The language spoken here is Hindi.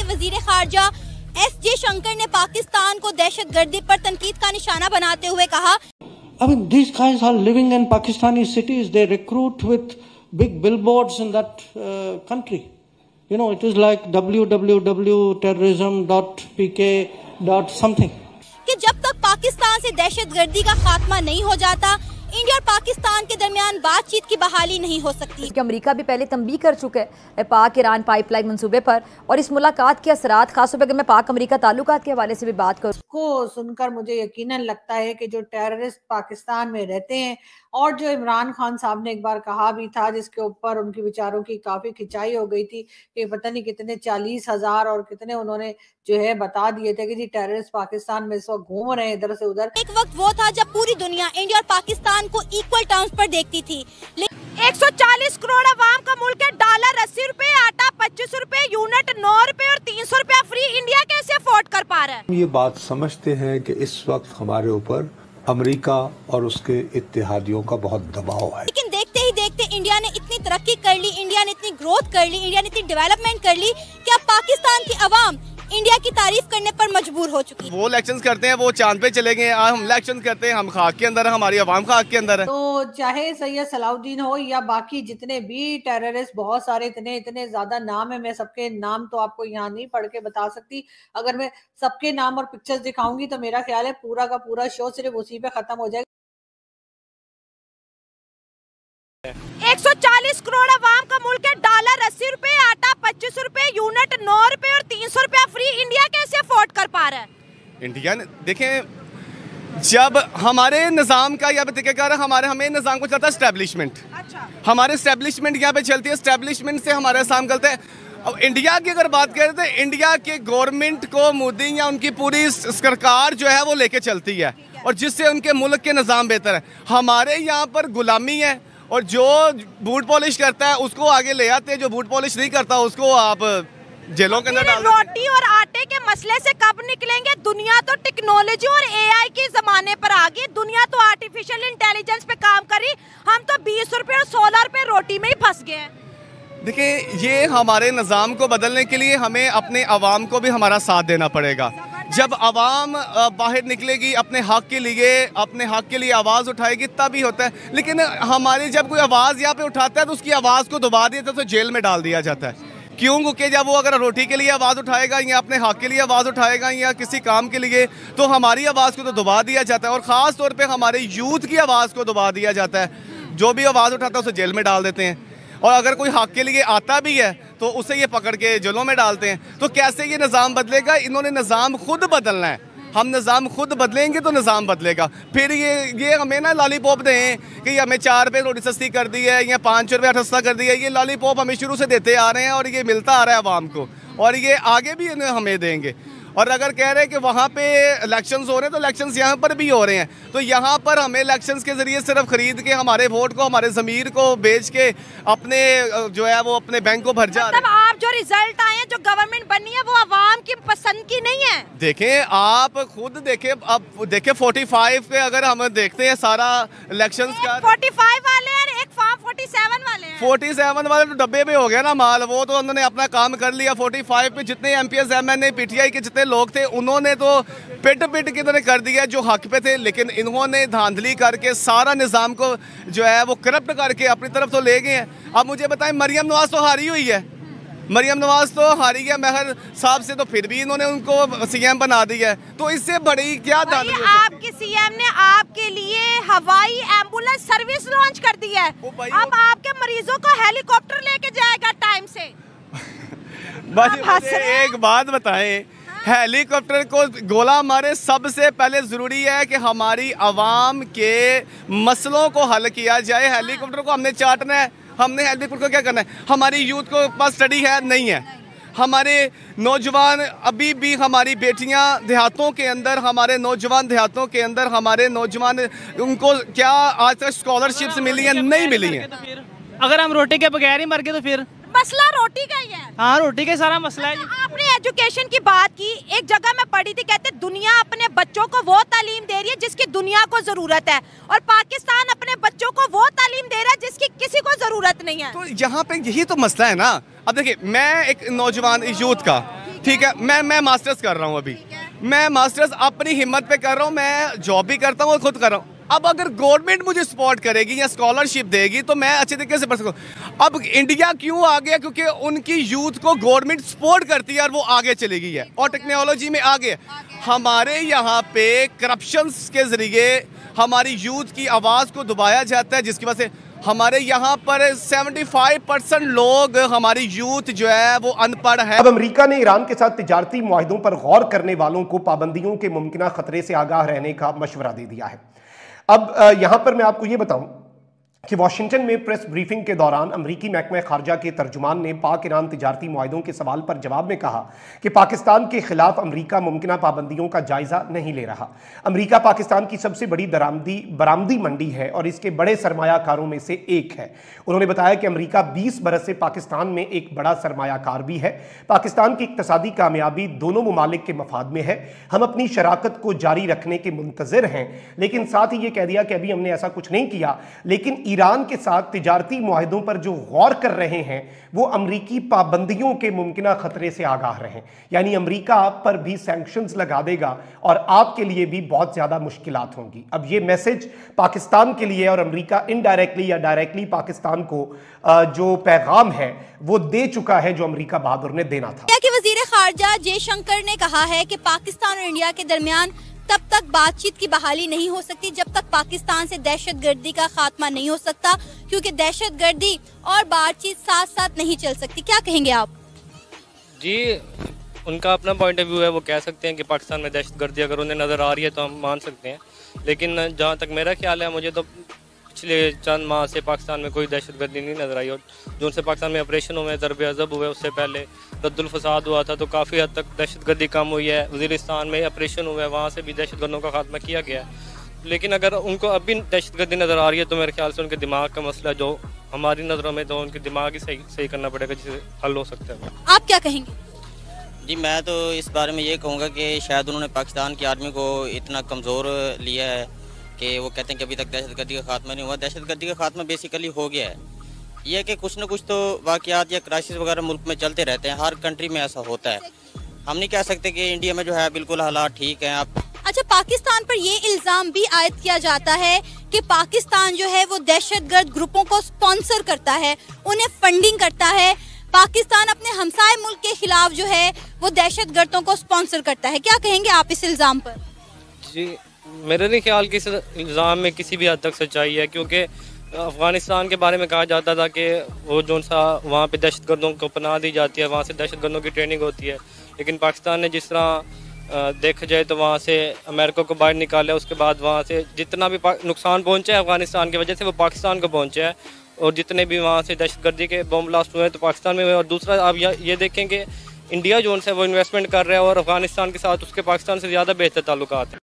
के वजीर खारजा एस जयशंकर ने पाकिस्तान को दहशतगर्दी पर तनकीद का निशाना बनाते हुए कहा, I mean, these guys are living in Pakistani cities. They recruit with big billboards in that country. You know, it is like www.terrorism.pk.something. कि जब तक पाकिस्तान से दहशतगर्दी का खात्मा नहीं हो जाता, इंडिया और पाकिस्तान के दरमियान बातचीत की बहाली नहीं हो सकती। कि अमेरिका भी पहले तंबीह कर चुका है पाक ईरान पाइपलाइन मंसूबे पर और इस मुलाकात के असरात, खास तौर पर अगर मैं पाक अमेरिका ताल्लुकात के हवाले से भी बात करूँ को सुनकर मुझे यकीनन लगता है कि जो टेररिस्ट पाकिस्तान में रहते हैं और जो इमरान खान साहब ने एक बार कहा भी था जिसके ऊपर उनकी विचारों की काफी खिंचाई हो गई थी कि पता नहीं कितने 40,000 और कितने उन्होंने जो है बता दिए थे कि जी टेररिस्ट पाकिस्तान में इस वक्त घूम रहे हैं इधर से उधर। एक वक्त वो था जब पूरी दुनिया इंडिया और पाकिस्तान को इक्वल टर्म्स पर देखती थी। 140 करोड़ अवाम का मुल्क है, डॉलर 80 रुपए, आटा 25 रुपए, यूनिट 9 रुपए और 300 रुपया फ्री इंडिया कैसे अफोर्ड कर पा रहा है। ये बात समझते हैं कि इस वक्त हमारे ऊपर अमेरिका और उसके इत्तेहादियों का बहुत दबाव है, लेकिन देखते ही देखते इंडिया ने इतनी तरक्की कर ली, इंडिया ने इतनी ग्रोथ कर ली, इंडिया ने इतनी डेवलपमेंट कर ली कि अब पाकिस्तान की आवाम इंडिया की तारीफ करने पर मजबूर हो चुकी है। वो इलेक्शंस करते हैं वो चांद पे चले गए, हम इलेक्शंस करते हैं हम खाक के अंदर, हमारी आवाम खाक के अंदर है। तो चाहे सैयद सलाउद्दीन हो या बाकी जितने भी टेररिस्ट, बहुत सारे इतने ज्यादा नाम है, मैं सबके नाम तो आपको यहाँ नहीं पढ़ के बता सकती। अगर मैं सबके नाम और पिक्चर्स दिखाऊंगी तो मेरा ख्याल है पूरा का पूरा शो सिर्फ उसी पे खत्म हो जाएगा। 140 करोड़ अवाम का मुल्क है, डॉलर 80 रुपए, आटा 25 रुपए, यूनिट 9 रुपए और 300 रुपया फ्री इंडिया कैसे अफोर्ड कर पा रहा है। इंडिया ने देखें, जब हमारे निज़ाम का यहाँ पे तरीक़ाकार हमें निज़ाम को चलता है स्टैब्लिशमेंट, अच्छा। हमारे स्टैब्लिशमेंट यहाँ पे चलती है, स्टैब्लिशमेंट से हमारा काम चलता है। अब इंडिया की अगर बात करें तो इंडिया के गवर्नमेंट को मोदी या उनकी पूरी सरकार जो है वो लेके चलती है और जिससे उनके मुल्क के निज़ाम बेहतर है। हमारे यहाँ पर गुलामी है और जो बूट पॉलिश करता है उसको आगे ले आते हैं, जो बूट पॉलिश नहीं करता उसको आप जेलों के अंदर डाल। रोटी और आटे के मसले से कब निकलेंगे? दुनिया तो टेक्नोलॉजी और एआई के जमाने पर आ गई, दुनिया तो आर्टिफिशियल इंटेलिजेंस पे काम कर रही, हम तो 20 रुपए और 16 रुपए रोटी में ही फंस गए हैं। देखिए, ये हमारे निज़ाम को बदलने के लिए हमें अपने आवाम को भी हमारा साथ देना पड़ेगा। जब आवाम बाहर निकलेगी अपने हक के लिए आवाज़ उठाएगी तभी होता है, लेकिन हमारी जब कोई आवाज़ यहाँ पे उठाता है तो उसकी आवाज़ को दबा दिया जाता है, तो जेल में डाल दिया जाता है। क्यों? क्योंकि जब वो अगर रोटी के लिए आवाज़ उठाएगा या अपने हक के लिए आवाज़ उठाएगा या किसी काम के लिए, तो हमारी आवाज़ को तो दबा दिया जाता है और ख़ास तौर पर हमारे यूथ की आवाज़ को दबा दिया जाता है। जो भी आवाज़ उठाता है उसे जेल में डाल देते हैं और अगर कोई हक के लिए आता भी है तो उसे ये पकड़ के जेलों में डालते हैं। तो कैसे ये निज़ाम बदलेगा? इन्होंने निज़ाम खुद बदलना है। हम निज़ाम खुद बदलेंगे तो निज़ाम बदलेगा। फिर ये हमें ना लॉलीपॉप दें कि हमें 4 रुपये रोटी सस्ती कर दी है या 5 रुपये सस्ता कर दिया है। ये लॉलीपॉप हमें शुरू से देते आ रहे हैं और ये मिलता आ रहा है आवाम को और ये आगे भी हमें देंगे। और अगर कह रहे हैं कि वहाँ पे इलेक्शंस हो रहे हैं तो इलेक्शंस यहाँ पर भी हो रहे हैं, तो यहाँ पर हमें इलेक्शंस के ज़रिए सिर्फ ख़रीद के हमारे वोट को, हमारे ज़मीर को बेच के अपने जो है वो अपने बैंक को भर जा रहे हैं। मतलब आप जो रिजल्ट आए हैं, जो गवर्नमेंट बनी है, वो आवाम की पसंद की नहीं है। देखें, आप खुद देखें, अब देखें 45 के अगर हम देखते हैं सारा इलेक्शंस का, 45 वाले हैं, एक फार्म 47 वाले हैं। 47 वाले तो डब्बे में हो गया ना माल, वो तो उन्होंने अपना काम कर लिया। 45 पे जितने MPs MNA PTI के जितने लोग थे उन्होंने तो पिट कितने कर दिया जो हक पे थे, लेकिन इन्होंने धांधली करके सारा निज़ाम को जो है वो करप्ट करके अपनी तरफ तो ले गए हैं। अब मुझे बताएं, मरियम नवाज़ तो हारी हुई है, मरियम नवाज़ तो हारी है, मेहर साहब से तो फिर भी इन्होंने उनको CM बना दिया है। तो इससे बड़ी क्या दादी, आपके CM ने आपके लिए हवाई एम्बुलेंस सर्विस लॉन्च कर दी है, अब आपके मरीजों को हेलीकॉप्टर लेके जाएगा टाइम से। बस एक बात बताएं, हेलीकॉप्टर को गोला मारे, सबसे पहले ज़रूरी है कि हमारी आवाम के मसलों को हल किया जाए। हेलीकॉप्टर को हमने चाटना है, हमने हेलीकॉप्टर को क्या करना है? हमारी यूथ को पास स्टडी है नहीं है, हमारे नौजवान अभी भी, हमारी बेटियां देहातों के अंदर, हमारे नौजवान देहातों के अंदर, हमारे नौजवान उनको क्या आज तक स्कॉलरशिप्स मिली हैं? नहीं मिली हैं। अगर हम रोटी के बगैर ही मर गए तो फिर मसला रोटी का ही है। हाँ, रोटी का सारा मसला है। आपने एजुकेशन की बात की, एक जगह मैं पढ़ी थी, कहते दुनिया अपने बच्चों को वो तालीम दे रही है जिसकी दुनिया को जरूरत है और पाकिस्तान अपने बच्चों को वो तालीम दे रहा है जिसकी किसी को जरूरत नहीं है। तो यहाँ पे यही तो मसला है ना। अब देखिए, मैं एक नौजवान यूथ का ठीक है। मैं मास्टर्स कर रहा हूँ अभी, मैं मास्टर्स अपनी हिम्मत पे कर रहा हूँ, मैं जॉब भी करता हूँ और खुद कर रहा हूँ। अब अगर गवर्नमेंट मुझे सपोर्ट करेगी या स्कॉलरशिप देगी तो मैं अच्छे तरीके से पढ़ सकूँ। अब इंडिया क्यों आ गया? क्योंकि उनकी यूथ को गवर्नमेंट सपोर्ट करती है और वो आगे चली गई है और टेक्नोलॉजी में आगे। हमारे यहाँ पे करप्शंस के ज़रिए हमारी यूथ की आवाज़ को दबाया जाता है, जिसकी वजह से हमारे यहाँ पर 75% लोग, हमारी यूथ जो है वो अनपढ़ है। अब अमेरिका ने ईरान के साथ तिजारती मुआहिदों पर गौर करने वालों को पाबंदियों के मुमकिन खतरे से आगाह रहने का मशवरा दे दिया है। अब यहाँ पर मैं आपको ये बताऊं कि वाशिंगटन में प्रेस ब्रीफिंग के दौरान अमरीकी महकमा खारजा के तर्जुमान ने पाक ईरान तिजारती मुआहिदों के सवाल पर जवाब में कहा कि पाकिस्तान के खिलाफ अमरीका मुमकिन पाबंदियों का जायज़ा नहीं ले रहा। अमरीका पाकिस्तान की सबसे बड़ी बरामदी मंडी है और इसके बड़े सरमायाकारों में से एक है। उन्होंने बताया कि अमरीका 20 बरस से पाकिस्तान में एक बड़ा सरमायाकार भी है। पाकिस्तान की इकतसादी कामयाबी दोनों ममालिक के मफाद में है। हम अपनी शराकत को जारी रखने के मुंतज़िर हैं, लेकिन साथ ही ये कह दिया कि अभी हमने ऐसा कुछ नहीं किया। लेकिन ईरान के साथ तिजारती मुआहिदों पर जो गौर कर रहे हैं वो अमरीकी पाबंदियों के मुमकिन खतरे से आगाह रहें, यानी अमरीका आप पर भी सैंक्शंस लगा देगा और आपके लिए भी बहुत ज़्यादा मुश्किलात होंगी। अब ये मैसेज पाकिस्तान के लिए, और अमरीका इनडायरेक्टली या डायरेक्टली पाकिस्तान को जो पैगाम है वो दे चुका है जो अमरीका बहादुर ने देना था। वज़ीर ख़ारजा जयशंकर ने कहा है कि पाकिस्तान और इंडिया के दरमियान तब तक बातचीत की बहाली नहीं हो सकती जब तक पाकिस्तान से दहशतगर्दी का खात्मा नहीं हो सकता, क्योंकि दहशतगर्दी और बातचीत साथ साथ नहीं चल सकती। क्या कहेंगे आप? जी, उनका अपना पॉइंट ऑफ व्यू है, वो कह सकते हैं कि पाकिस्तान में दहशतगर्दी अगर उन्हें नज़र आ रही है तो हम मान सकते हैं, लेकिन जहाँ तक मेरा ख्याल है, मुझे तो पिछले चंद माह से पाकिस्तान में कोई दहशतगर्दी नहीं नज़र आई। और जो उनसे पाकिस्तान में ऑपरेशन हुए, ज़रब अज़ब हुए, उससे पहले रद्दुल फसाद हुआ था, तो काफ़ी हद तक दहशतगर्दी कम हुई है। वज़ीरिस्तान में ऑपरेशन हुआ है, वहाँ से भी दहशतगर्दों का खात्मा किया गया है। लेकिन अगर उनको अब भी दहशतगर्दी नज़र आ रही है तो मेरे ख्याल से उनके दिमाग का मसला, जो हमारी नज़रों में तो उनके दिमाग ही सही करना पड़ेगा, जिससे हल हो सकता है। आप क्या कहेंगे? जी, मैं तो इस बारे में ये कहूँगा कि शायद उन्होंने पाकिस्तान की आर्मी को इतना कमज़ोर लिया है कि वो कहते हैं कि अभी तक दहशतगर्दी का खात्मा नहीं हुआ। दहशतगर्दी का खात्मा बेसिकली हो गया है। यह है कि कुछ ना कुछ तो वाक़यात या क्राइसिस वगैरह मुल्क में चलते रहते हैं, हर कंट्री में ऐसा होता है। हम नहीं कह सकते कि इंडिया में जो है बिल्कुल हालात ठीक हैं। आप अच्छा, पाकिस्तान पर ये इल्ज़ाम भी आयद किया जाता है कि पाकिस्तान जो है वो दहशतगर्द ग्रुपों को स्पॉन्सर करता है, उन्हें फंडिंग करता है। पाकिस्तान अपने हमसाय मुल्क के खिलाफ जो है वो दहशतगर्दों को स्पॉन्सर करता है। क्या कहेंगे आप इस इल्ज़ाम पर? जी, मेरे नहीं ख्याल कि इस इल्ज़ाम में किसी भी हद तक सच्चाई है, क्योंकि अफ़गानिस्तान के बारे में कहा जाता था कि वो जो सा वहाँ पर दहशतगर्दों को पनाह दी जाती है, वहाँ से दहशतगर्दों की ट्रेनिंग होती है। लेकिन पाकिस्तान ने जिस तरह देखा जाए तो वहाँ से अमेरिका को बाहर निकाला, उसके बाद वहाँ से जितना भी नुकसान पहुँचा है अफ़गानिस्तान की वजह से वो पाकिस्तान को पहुँचा है, और जितने भी वहाँ से दहशतगर्दी के बम ब्लास्ट हुए हैं तो पाकिस्तान में हुए। और दूसरा, आप ये देखें कि इंडिया जो है वो इन्वेस्टमेंट कर रहा है और अफ़गानिस्तान के साथ उसके पाकिस्तान से ज़्यादा बेहतर ताल्लुकात हैं।